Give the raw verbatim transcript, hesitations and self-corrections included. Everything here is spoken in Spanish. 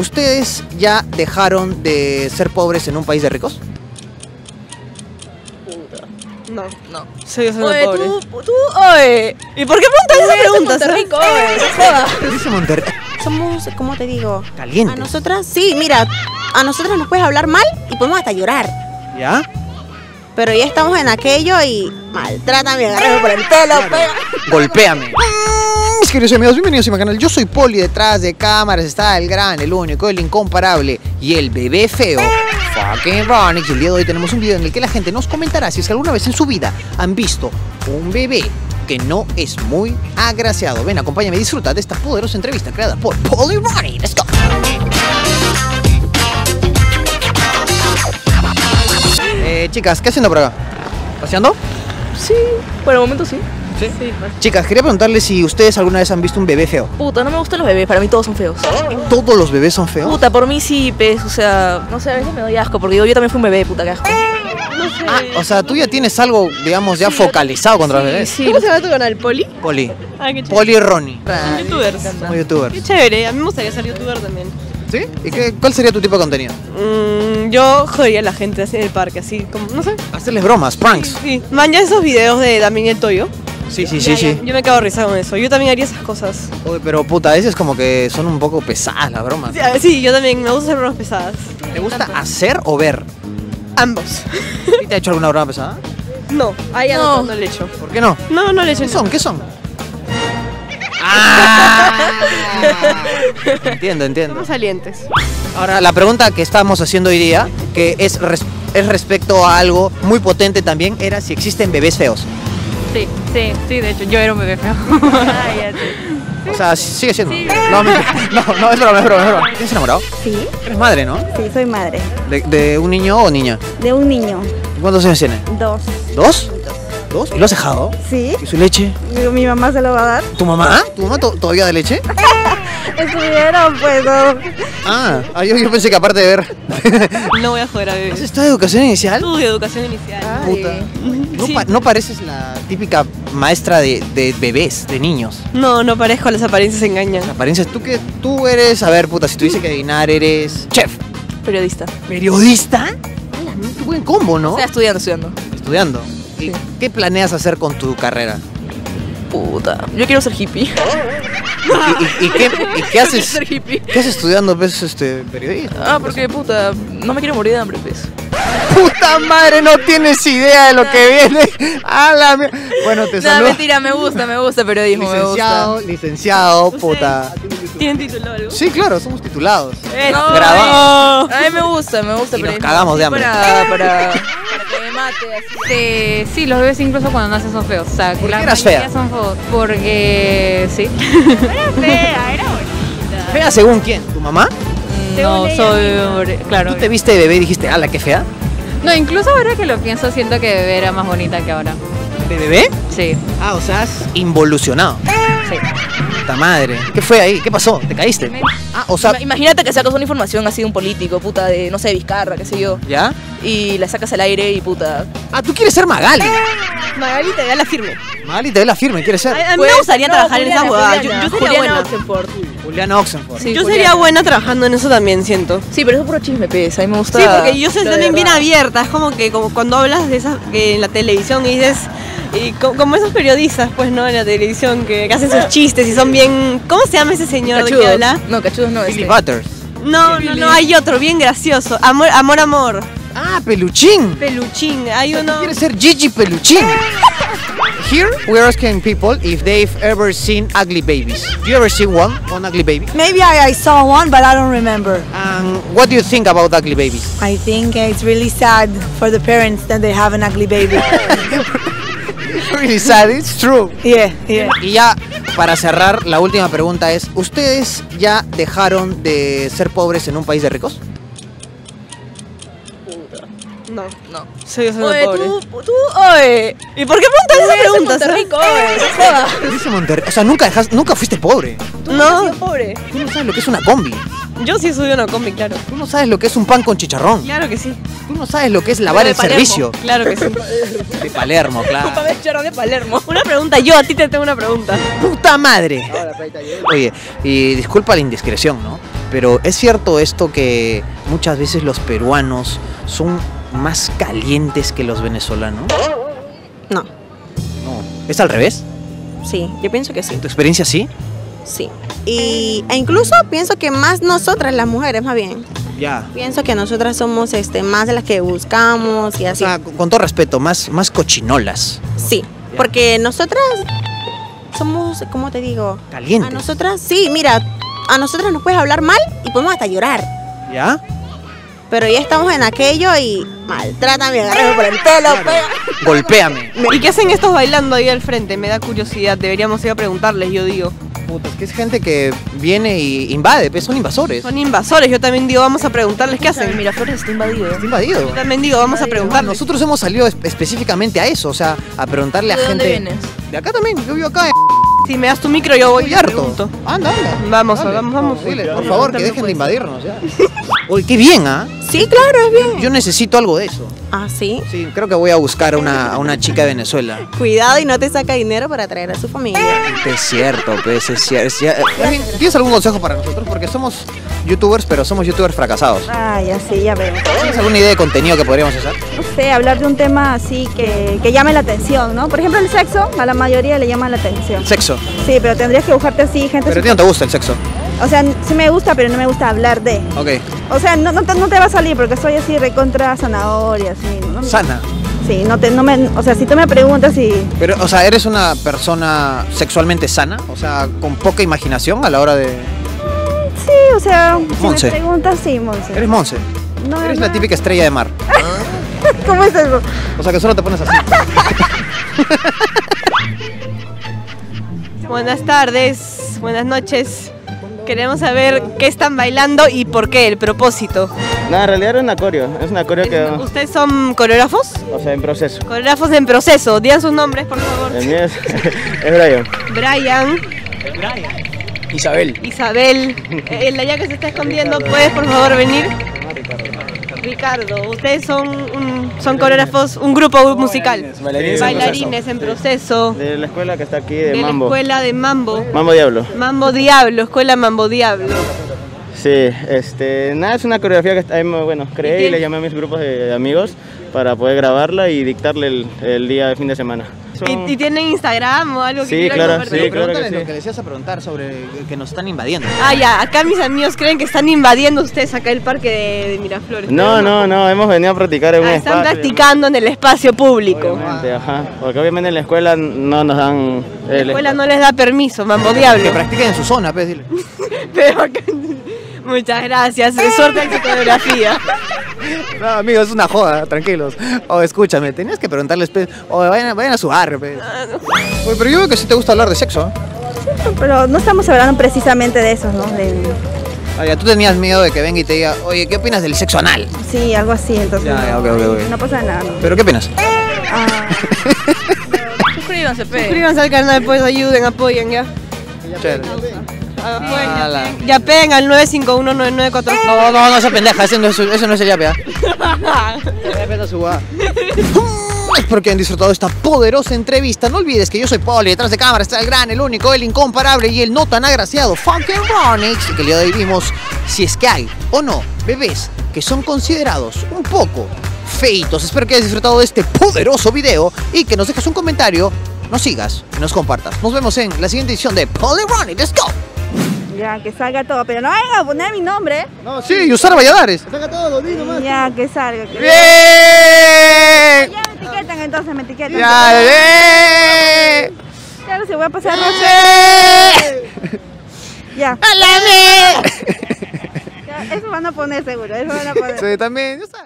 ¿Ustedes ya dejaron de ser pobres en un país de ricos? No, no. Soy yo, soy oye, pobre. Tú, tú, oye. ¿Y por qué preguntas esa pregunta? Monterrico, oye. Monterrico. Somos, ¿cómo te digo? Calientes. A nosotras, sí, mira, a nosotras nos puedes hablar mal y podemos hasta llorar. ¿Ya? Pero ya estamos en aquello y maltrátame, agárrame por el pelo, claro. Pega. Golpéame. Mis queridos amigos, bienvenidos a mi canal. Yo soy Poli, detrás de cámaras está el gran, el único, el incomparable y el bebé feo. Fucking Ronnie. Y el día de hoy tenemos un video en el que la gente nos comentará si es que alguna vez en su vida han visto un bebé que no es muy agraciado. Ven, acompáñame y disfruta de esta poderosa entrevista creada por Polyronic. Let's go. Eh, chicas, ¿qué haciendo por acá? ¿Paseando? Sí, por el momento sí. ¿Sí? Sí, pues. Chicas, quería preguntarles si ustedes alguna vez han visto un bebé feo. Puta, no me gustan los bebés, para mí todos son feos. ¿Todos los bebés son feos? Puta, por mí sí, pues, o sea, no sé, a veces me doy asco, porque yo, yo también fui un bebé, puta, que asco. No sé. Ah, o sea, tú ya tienes algo, digamos, ya sí, focalizado contra sí, los bebés. Sí. ¿Cómo se llama tu canal? ¿Poli? Poli. Ah, qué chévere. Poli Ronnie. Son youtubers. Son youtubers. Qué chévere, a mí me gustaría ser youtuber también. ¿Sí? ¿Y qué, cuál sería tu tipo de contenido? Mm, yo jodería a la gente así en el parque, así, como, no sé. Hacerles bromas, pranks. Sí, sí. Man, ya esos videos de Damián el Toyo. Sí, sí, sí, ya, sí. Ya. Yo me acabo de risa con eso. Yo también haría esas cosas. Oye, pero puta, a veces como que son un poco pesadas las bromas. Sí, sí, yo también. Me gusta hacer bromas pesadas. ¿Te gusta tanto hacer o ver? Ambos. ¿Y te ha hecho alguna broma pesada? No, a ella no, no, no le he hecho. ¿Por qué no? No, no le he hecho. ¿Qué son? ¿Qué son? ¡Ah! Entiendo, entiendo. Somos salientes. Ahora, la pregunta que estamos haciendo hoy día, que es, res es respecto a algo muy potente también, era si existen bebés feos. Sí, sí, sí, de hecho, yo era un bebé feo. Ah, ya, sí. O sea, sigue siendo. Sí. No, no, no, es broma, es broma, es broma. ¿Tienes enamorado? Sí. Eres madre, ¿no? Sí, soy madre. ¿De, de un niño o niña? De un niño. ¿Cuántos años tienes? Dos. ¿Dos? ¿Dos? ¿Y lo has dejado? Sí. ¿Y su leche? Mi mamá se lo va a dar. ¿Tu mamá? ¿Tu mamá todavía da leche? Estuvieron, pues, no. Ah, yo, yo pensé que aparte de ver... No voy a joder a bebé. ¿Has estado de educación inicial? Estudio educación inicial. Ay. Puta. No, sí. pa no pareces la típica maestra de, de bebés, de niños. No, no parezco, las apariencias engañan. Las apariencias, tú que tú eres... A ver, puta, si tuviese que adivinar, eres... Chef. Periodista. ¿Periodista? Qué buen combo, ¿no? O sea, estudiando, estudiando. Estudiando. Sí. ¿Qué planeas hacer con tu carrera? Puta, yo quiero ser hippie. ¿Y, y, y, qué, y qué haces? Ser hippie. ¿Qué haces estudiando, pues, este, periodista? Ah, porque puta, no me quiero morir de hambre, pues. Puta madre, no tienes idea de lo nah. que viene. A la mierda. Bueno, te saludo. No, nah, mentira, me gusta, me gusta periodismo, licenciado, me gusta. Licenciado, puta. ¿Tienen título algo? Sí, claro, somos titulados. Eh, no, grabados. A mí me gusta, me gusta. Y nos cagamos de hambre. Para, para, para que me mate, así. Eh, sí, los bebés incluso cuando nacen son feos. O sea, ¿por qué eras fea? Son feos. Porque, sí. Era fea, era bonita. ¿Fea según quién? ¿Tu mamá? No, soy... Claro. ¿Tú te viste de bebé y dijiste, ala, qué fea? No, incluso ahora que lo pienso, siento que bebé era más bonita que ahora. ¿De bebé? Sí. Ah, o sea, has involucionado. Sí. Puta madre. ¿Qué fue ahí? ¿Qué pasó? ¿Te caíste? Me... Ah, o sea... Imagínate que sacas una información así de un político, puta, de, no sé, de Vizcarra, qué sé yo. ¿Ya? Y la sacas al aire y puta... Ah, ¿tú quieres ser Magali? Magali te da la firme. Magali te da la firme, ¿quieres ser? A, a mí pues, me gustaría no, trabajar Juliana, en esa huevada. Yo, yo sería Juliana buena. Oxenford. Juliana Oxenford. Sí, yo Juliana. sería buena trabajando en eso también, siento. Sí, pero eso es puro chisme, pesa. A mí me gusta... Sí, porque yo soy también bien abierta. Es como que como cuando hablas de esas que en la televisión y dices... Y como esos periodistas, pues, ¿no? En la televisión que, que hacen sus chistes y son bien... ¿Cómo se llama ese señor de que habla? No, cachudos no. Billy Butters. No, no, no, hay otro bien gracioso. Amor, amor, amor. Ah, Peluchín. Peluchín, hay uno... ¿Quiere ser Gigi Peluchín? Here we are asking people if they've ever seen ugly babies. Do you ever see one, one ugly baby? Maybe I, I saw one, but I don't remember. Um, what do you think about ugly babies? I think it's really sad for the parents that they have an ugly baby. Really sad, it's true. Yeah, yeah. Y ya para cerrar, la última pregunta es, ¿ustedes ya dejaron de ser pobres en un país de ricos? No, no. Soy yo, soy oye, pobre. Tú, tú, oye. ¿Y por qué preguntas esa pregunta? Monterrico, oye. Monterrico. O sea, nunca dejaste, nunca fuiste pobre. ¿Tú no? No pobre. Tú no sabes lo que es una combi. Yo sí soy una combi, claro. Tú no sabes lo que es un pan con chicharrón. Claro que sí. Tú no sabes lo que es lavar el Palermo. Servicio. Claro que sí. De Palermo, claro. Un pan de chicharrón de Palermo. Una pregunta, yo a ti te tengo una pregunta. ¡Puta madre! Oye, y disculpa la indiscreción, ¿no? Pero es cierto esto, que muchas veces los peruanos son más calientes que los venezolanos. No. No. ¿Es al revés? Sí, yo pienso que sí. ¿En tu experiencia sí? Sí. Y, e incluso pienso que más nosotras las mujeres, más bien. Ya. Pienso que nosotras somos este, más de las que buscamos y así. O sea, con todo respeto, más, más cochinolas. Sí, ya. Porque nosotras somos, ¿cómo te digo? Calientes. A nosotras, sí, mira, a nosotras nos puedes hablar mal y podemos hasta llorar. ¿Ya? Pero ya estamos en aquello y maltrátame, agárrame por el pelo, claro. pe... golpéame. ¿Y qué hacen estos bailando ahí al frente? Me da curiosidad, deberíamos ir a preguntarles, yo digo. Putas, que es gente que viene y invade, pues son invasores. Son invasores, yo también digo, vamos a preguntarles qué hacen. Miraflores está invadido. Está invadido. Yo también digo, vamos a preguntar. Nosotros hemos salido específicamente a eso, o sea, a preguntarle a gente. ¿De dónde vienes? De acá también, yo vivo acá. Si me das tu micro, yo voy harto. Anda, anda. Vamos, dale, vamos, vamos. No, dile, por favor, que dejen de invadirnos ya. Oye, qué bien, ¿ah? ¿eh? Sí, claro, es bien. Yo necesito algo de eso. ¿Ah, sí? Sí, creo que voy a buscar a una, a una chica de Venezuela. Cuidado y no te saca dinero para traer a su familia. Es cierto, pues, es cierto. ¿Tienes algún consejo para nosotros? Porque somos youtubers, pero somos youtubers fracasados. Ah, ya sí, ya veo. ¿Tienes alguna idea de contenido que podríamos hacer? No sé, hablar de un tema así que, que llame la atención, ¿no? Por ejemplo, el sexo, a la mayoría le llama la atención. ¿Sexo? Sí, pero tendrías que buscarte así gente... ¿Pero a ti no te gusta el sexo? O sea, sí me gusta, pero no me gusta hablar de. Ok. O sea, no, no, te, no te va a salir porque soy así recontra zanahoria, así. ¿No? ¿Sana? Sí, no te, no me, o sea, si tú me preguntas si... Pero, o sea, ¿eres una persona sexualmente sana? O sea, ¿con poca imaginación a la hora de...? Mm, sí, o sea, Monse. Si me preguntas, sí, Monse. ¿Eres Monse? No, Eres no. la típica estrella de mar. ¿Cómo es eso? O sea, que solo te pones así. Buenas tardes, buenas noches. Queremos saber qué están bailando y por qué, el propósito. No, en realidad era una coreo, es una coreo que... ¿Ustedes son coreógrafos? O sea, en proceso. Coreógrafos en proceso, digan sus nombres, por favor. El mío es, es Brian. Brian. Brian. Isabel. Isabel. El de allá que se está escondiendo, ¿puedes por favor venir? Ricardo, ustedes son, un, son coreógrafos, un grupo oh, musical. Bailarines, bailarines, bailarines en, proceso. en proceso. De la escuela que está aquí, de, de Mambo. De la escuela de Mambo. Mambo Diablo. Mambo Diablo, escuela Mambo Diablo. Sí, este, nada, es una coreografía que está, bueno, creé y le llamé a mis grupos de amigos para poder grabarla y dictarle el, el día de fin de semana. Son... ¿Y, ¿Y tienen Instagram o algo que sí, claro, sí, claro que sí. Lo que les ibas a preguntar sobre que nos están invadiendo. Ah, ya, acá mis amigos creen que están invadiendo ustedes acá el parque de, de Miraflores. No, no, no, no, hemos venido a practicar en ah, un están espacio. Están practicando en el espacio público. Obviamente, ah. ajá, porque obviamente en la escuela no nos dan... La escuela no les da permiso, Mambo Diablo. Que practiquen en su zona, pues, dile. Pero acá... Muchas gracias, suerte en su coreografía. No, amigo, es una joda, tranquilos. Oh, escúchame, tenías que preguntarles, o oh, vayan, vayan a su barrio. Ah, no. Oye, pero yo veo que sí te gusta hablar de sexo. Sí, pero no estamos hablando precisamente de eso, ¿no? De... Oye, tú tenías miedo de que venga y te diga, oye, ¿qué opinas del sexo anal? Sí, algo así, entonces ya, no, okay, okay, okay. no pasa nada. No. ¿Pero qué opinas? Ah, no, suscríbanse, pe. Suscríbanse al canal, pues ayuden, apoyen, ya. Chévere. Ah, bueno, ya pegan al nueve cinco uno nueve nueve cuatro. No, no, no, esa pendeja, eso no es, eso no es el yapea. Es porque han disfrutado de esta poderosa entrevista. No olvides que yo soy Poli, detrás de cámara está el gran, el único, el incomparable y el no tan agraciado fucking Ronnie. Y que le adivimos si es que hay o no bebés que son considerados un poco feitos. Espero que hayas disfrutado de este poderoso video y que nos dejes un comentario, nos sigas y nos compartas. Nos vemos en la siguiente edición de Polyronic. ¡Let's go! Ya, que salga todo, pero no vayan a poner mi nombre. No, sí, y usar Valladares. Que salga todo, digo más. Ya, que salga. Que... ¡Bien! Ya me etiquetan entonces, me etiquetan. Ya, bien. Claro, se voy a pasar noche. Ya. ¡Alame! Eso van a poner seguro, eso van a poner. Sí, también, yo sabes.